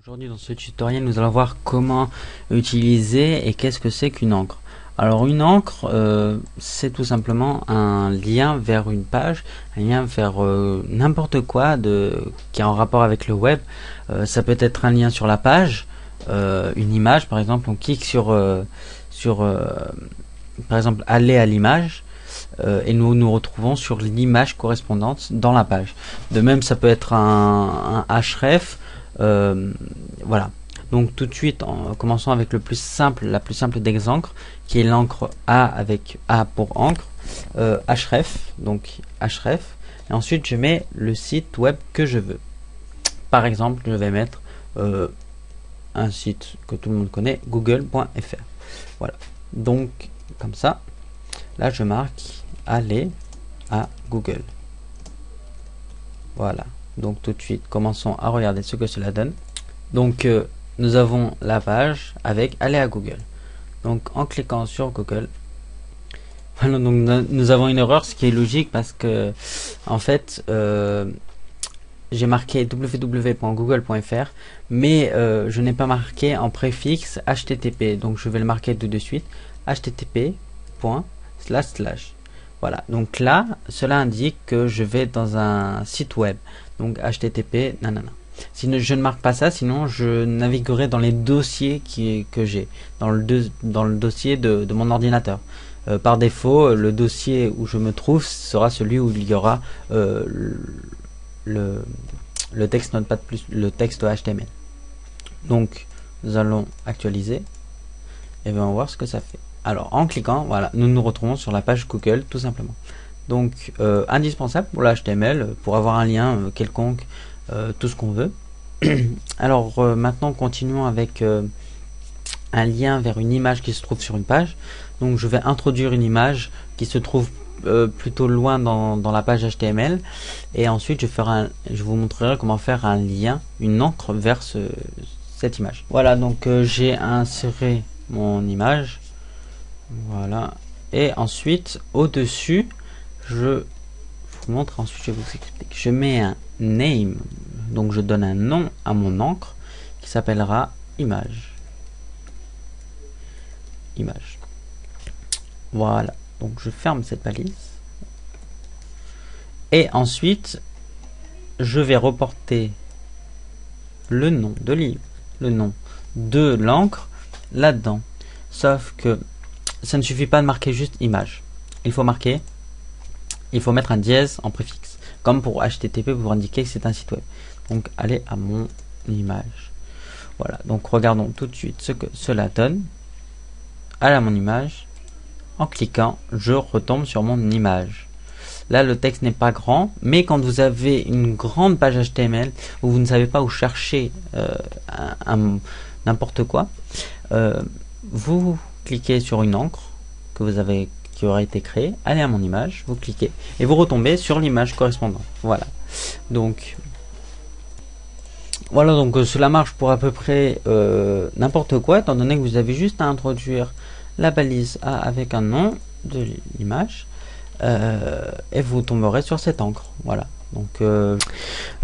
Aujourd'hui dans ce tutoriel nous allons voir comment utiliser et qu'est-ce que c'est qu'une ancre. Alors une ancre c'est tout simplement un lien vers une page, un lien vers n'importe quoi qui est en rapport avec le web. Ça peut être un lien sur la page, une image par exemple, on clique sur, par exemple aller à l'image. Et nous nous retrouvons sur l'image correspondante dans la page. De même ça peut être un href, voilà. Donc tout de suite en commençant avec le plus simple, la plus simple des encres, qui est l'encre A avec A pour encre, href, donc href, et ensuite je mets le site web que je veux. Par exemple je vais mettre un site que tout le monde connaît, google.fr, voilà. Donc comme ça là je marque aller à Google. Voilà, donc tout de suite commençons à regarder ce que cela donne. Donc nous avons la page avec aller à Google. Donc en cliquant sur Google, voilà, donc nous avons une erreur, ce qui est logique parce que en fait j'ai marqué www.google.fr mais je n'ai pas marqué en préfixe HTTP, donc je vais le marquer tout de suite, http:// Voilà, donc là cela indique que je vais dans un site web, donc http nanana. Si je ne marque pas ça, sinon je naviguerai dans les dossiers que j'ai dans le dossier de mon ordinateur. Par défaut le dossier où je me trouve sera celui où il y aura le texte Notepad+, le texte HTML. Donc nous allons actualiser et on va voir ce que ça fait. Alors en cliquant, voilà, nous nous retrouvons sur la page Google tout simplement. Donc indispensable pour la HTML, pour avoir un lien quelconque, tout ce qu'on veut. Alors maintenant continuons avec un lien vers une image qui se trouve sur une page. Donc je vais introduire une image qui se trouve plutôt loin dans la page HTML et ensuite je vous montrerai comment faire un lien, une encre vers cette image. Voilà, donc j'ai inséré mon image. Voilà, et ensuite au-dessus, je vous montre, ensuite je vous explique. Je mets un name, donc je donne un nom à mon encre qui s'appellera image. Image. Voilà, donc je ferme cette balise. Et ensuite, je vais reporter le nom de l'image, le nom de l'encre là-dedans. Sauf que ça ne suffit pas de marquer juste image. Il faut mettre un dièse en préfixe, comme pour HTTP pour indiquer que c'est un site web. Donc allez à mon image. Voilà, donc regardons tout de suite ce que cela donne. Allez à mon image. En cliquant, je retombe sur mon image. Là le texte n'est pas grand, mais quand vous avez une grande page HTML où vous ne savez pas où chercher n'importe quoi, vous cliquez sur une encre qui aura été créée, allez à mon image, vous cliquez et vous retombez sur l'image correspondante. Voilà. Donc cela marche pour à peu près n'importe quoi, étant donné que vous avez juste à introduire la balise A avec un nom de l'image et vous tomberez sur cette encre. Voilà. Donc,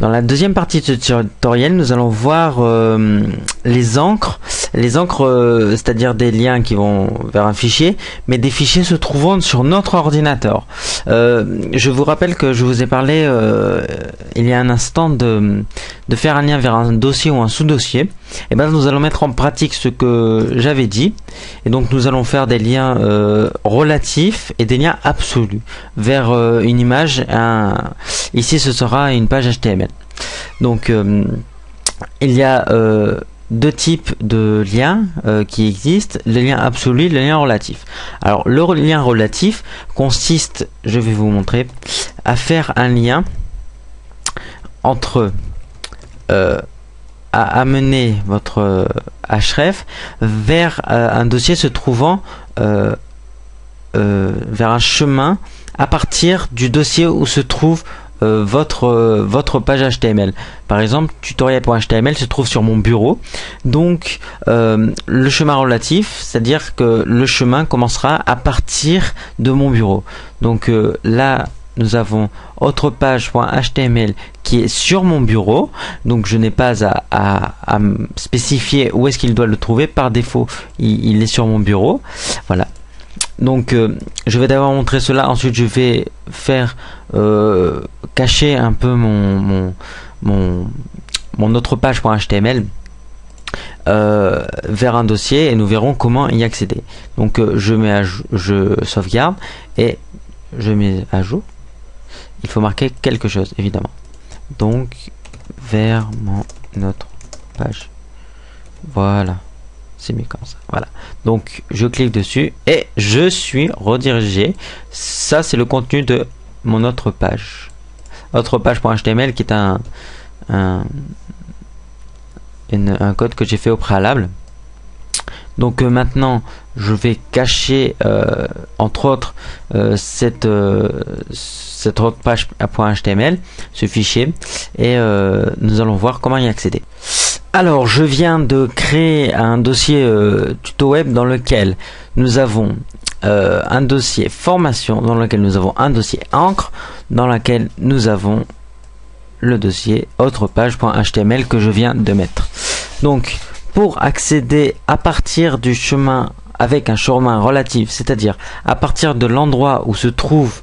dans la deuxième partie de ce tutoriel, nous allons voir les encres. Les encres, c'est-à-dire des liens qui vont vers un fichier, mais des fichiers se trouvant sur notre ordinateur. Je vous rappelle que je vous ai parlé il y a un instant de faire un lien vers un dossier ou un sous-dossier. Et bien, nous allons mettre en pratique ce que j'avais dit. Et donc, nous allons faire des liens relatifs et des liens absolus vers une image. Ici, ce sera une page HTML. Donc, il y a deux types de liens qui existent, le lien absolu et le lien relatif. Alors, le lien relatif consiste, je vais vous montrer, à faire un lien entre... à amener votre href vers un dossier se trouvant vers un chemin à partir du dossier où se trouve votre page HTML. Par exemple, tutoriel.html se trouve sur mon bureau. Donc, le chemin relatif, c'est-à-dire que le chemin commencera à partir de mon bureau. Donc là, nous avons autre page.html qui est sur mon bureau, donc je n'ai pas à spécifier où est-ce qu'il doit le trouver. Par défaut il est sur mon bureau, voilà. Donc je vais d'abord montrer cela, ensuite je vais faire cacher un peu mon autre page.html vers un dossier et nous verrons comment y accéder. Donc je sauvegarde et je mets à jour. Il faut marquer quelque chose évidemment, donc vers mon autre page, voilà, c'est mieux comme ça, voilà. Donc je clique dessus et je suis redirigé. Ça c'est le contenu de mon autre page, autrepage.html, qui est un code que j'ai fait au préalable. Donc maintenant je vais cacher entre autres cette autre page.html, ce fichier, et nous allons voir comment y accéder. Alors je viens de créer un dossier tuto web dans lequel nous avons un dossier formation, dans lequel nous avons un dossier ancre, dans lequel nous avons le dossier autre page.html que je viens de mettre. Donc pour accéder à partir du chemin, avec un chemin relatif, c'est-à-dire à partir de l'endroit où se trouve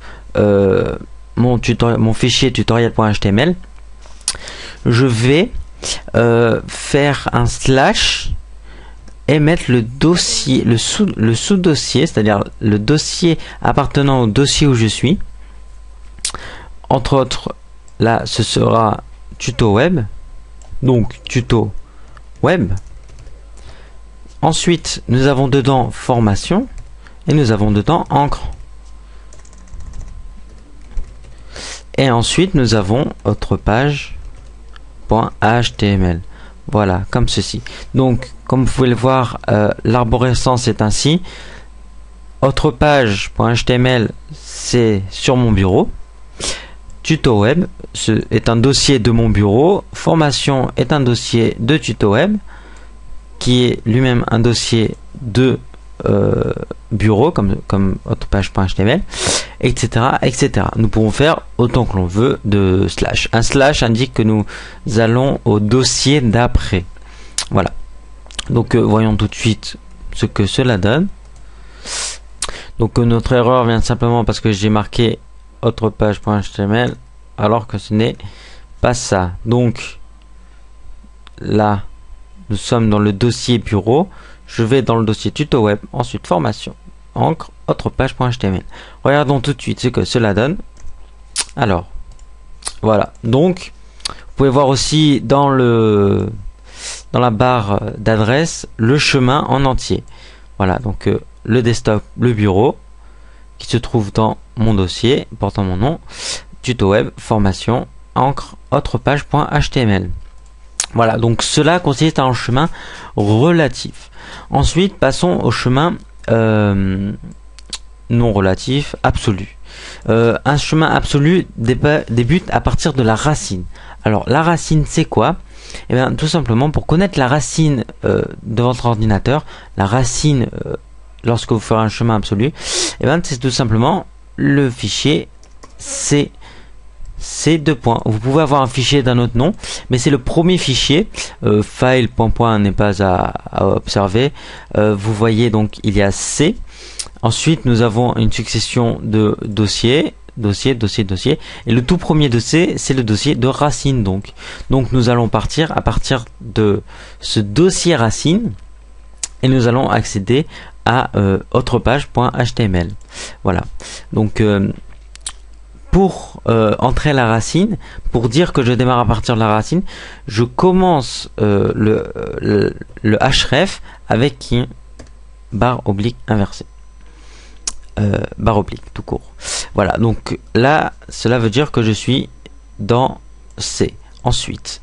mon fichier tutoriel.html, je vais faire un slash et mettre le dossier, le sous-dossier, c'est-à-dire le dossier appartenant au dossier où je suis. Entre autres, là, ce sera tuto web, donc tuto web. Ensuite, nous avons dedans formation et nous avons dedans ancre. Et ensuite, nous avons autre page.html. Voilà, comme ceci. Donc, comme vous pouvez le voir, l'arborescence est ainsi. Autre page.html, c'est sur mon bureau. Tuto web est un dossier de mon bureau. Formation est un dossier de tuto web, qui est lui-même un dossier de bureau, comme autre page.html, etc., etc. Nous pouvons faire autant que l'on veut de slash. Un slash indique que nous allons au dossier d'après. Voilà. Donc voyons tout de suite ce que cela donne. Donc notre erreur vient simplement parce que j'ai marqué autre page.html alors que ce n'est pas ça. Donc là, nous sommes dans le dossier bureau. Je vais dans le dossier tuto web, ensuite formation, ancre, autre page.html. Regardons tout de suite ce que cela donne. Alors, voilà. Donc, vous pouvez voir aussi dans la barre d'adresse le chemin en entier. Voilà. Donc, le desktop, le bureau, qui se trouve dans mon dossier portant mon nom, tuto web, formation, ancre, autre page.html. Voilà, donc cela consiste en un chemin relatif. Ensuite, passons au chemin non relatif, absolu. Un chemin absolu débute à partir de la racine. Alors, la racine, c'est quoi? Eh bien, tout simplement, pour connaître la racine de votre ordinateur, la racine, lorsque vous ferez un chemin absolu, eh bien, c'est tout simplement le fichier C. Ces deux points. Vous pouvez avoir un fichier d'un autre nom, mais c'est le premier fichier. File, point n'est pas à observer. Vous voyez donc il y a C. Ensuite nous avons une succession de dossiers, dossiers, dossiers, dossiers. Et le tout premier dossier, c'est le dossier de racine donc. Donc nous allons partir à partir de ce dossier racine et nous allons accéder à autre page.html. Voilà. Donc pour entrer la racine, pour dire que je démarre à partir de la racine, je commence le href avec une barre oblique inversée. Barre oblique, tout court. Voilà, donc là, cela veut dire que je suis dans C. Ensuite,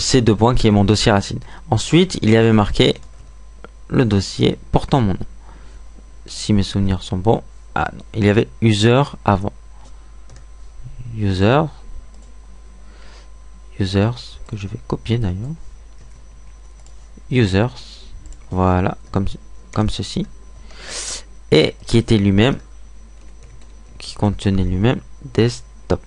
C deux points qui est mon dossier racine. Ensuite, il y avait marqué le dossier portant mon nom. Si mes souvenirs sont bons, ah non, il y avait user avant. Users, que je vais copier d'ailleurs. Users, voilà, comme ceci. Et qui était lui-même, qui contenait lui-même desktop.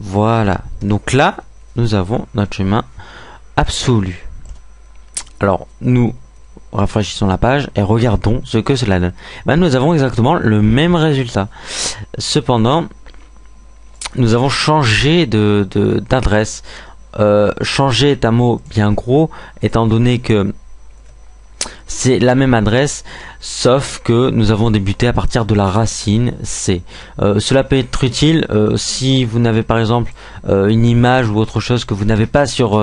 Voilà, donc là nous avons notre chemin absolu. Alors nous rafraîchissons la page et regardons ce que cela donne. Ben, nous avons exactement le même résultat. Cependant, nous avons changé d'adresse. Changer est un mot bien gros, étant donné que c'est la même adresse, sauf que nous avons débuté à partir de la racine C. Cela peut être utile si vous n'avez par exemple une image ou autre chose que vous n'avez pas sur,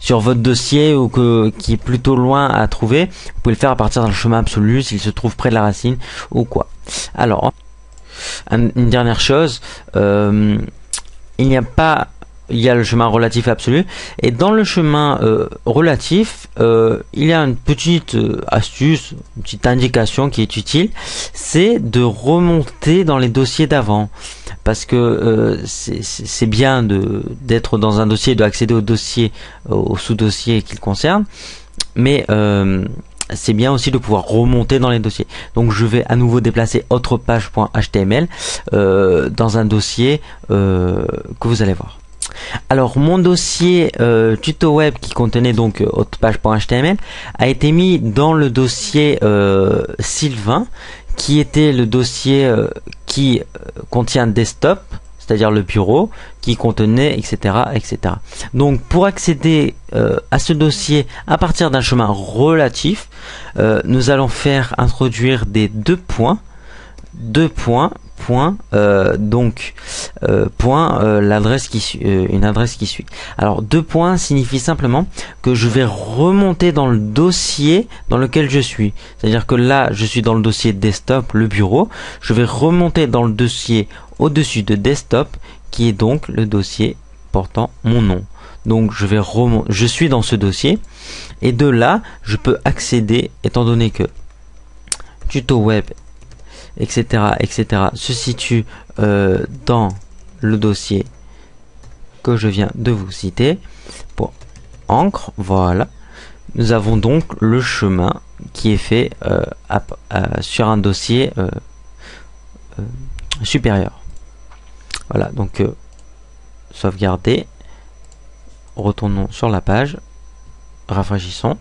sur votre dossier ou qui est plutôt loin à trouver. Vous pouvez le faire à partir d'un chemin absolu s'il se trouve près de la racine ou quoi. Alors, une dernière chose, il y a le chemin relatif absolu, et dans le chemin relatif il y a une petite astuce, une petite indication qui est utile, c'est de remonter dans les dossiers d'avant, parce que c'est bien d'être dans un dossier, d'accéder au dossier, au sous-dossier qu'il concerne, mais c'est bien aussi de pouvoir remonter dans les dossiers. Donc je vais à nouveau déplacer autre page.html dans un dossier que vous allez voir. Alors mon dossier tuto web qui contenait donc autre page.html a été mis dans le dossier Sylvain, qui était le dossier qui contient desktop, c'est-à-dire le bureau, qui contenait etc. etc. Donc pour accéder à ce dossier à partir d'un chemin relatif, nous allons faire introduire des une adresse qui suit. Alors deux points signifie simplement que je vais remonter dans le dossier dans lequel je suis, c'est à dire que là je suis dans le dossier desktop, le bureau, je vais remonter dans le dossier au dessus de desktop qui est donc le dossier portant mon nom. Donc je vais remonter, je suis dans ce dossier et de là je peux accéder, étant donné que tuto web etc. se situe dans le dossier que je viens de vous citer pour ancre. Voilà, nous avons donc le chemin qui est fait sur un dossier supérieur. Voilà, donc sauvegarder, retournons sur la page, rafraîchissons.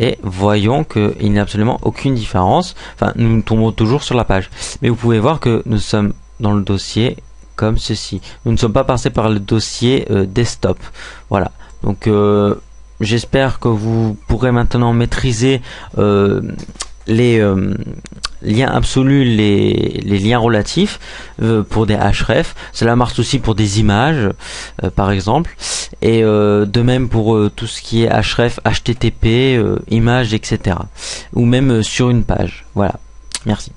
Et voyons qu'il n'y a absolument aucune différence. Enfin, nous tombons toujours sur la page. Mais vous pouvez voir que nous sommes dans le dossier comme ceci. Nous ne sommes pas passés par le dossier desktop. Voilà. Donc, j'espère que vous pourrez maintenant maîtriser les liens absolus, les liens relatifs pour des href. Cela marche aussi pour des images par exemple, et de même pour tout ce qui est href, http, images, etc., ou même sur une page. Voilà, merci.